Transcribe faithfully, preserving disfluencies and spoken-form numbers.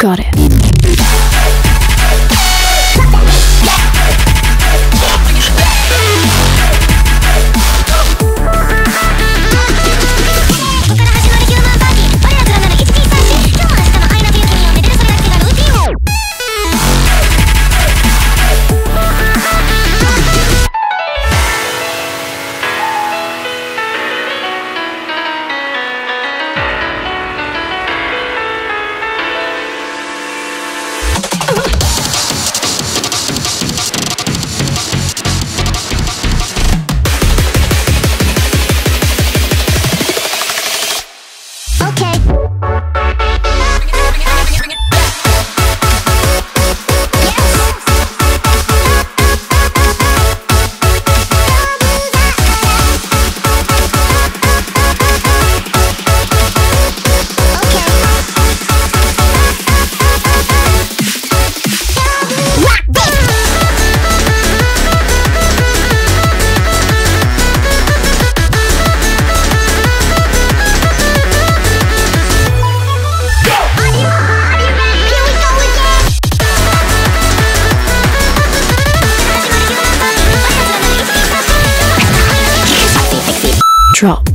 Got it. Drop.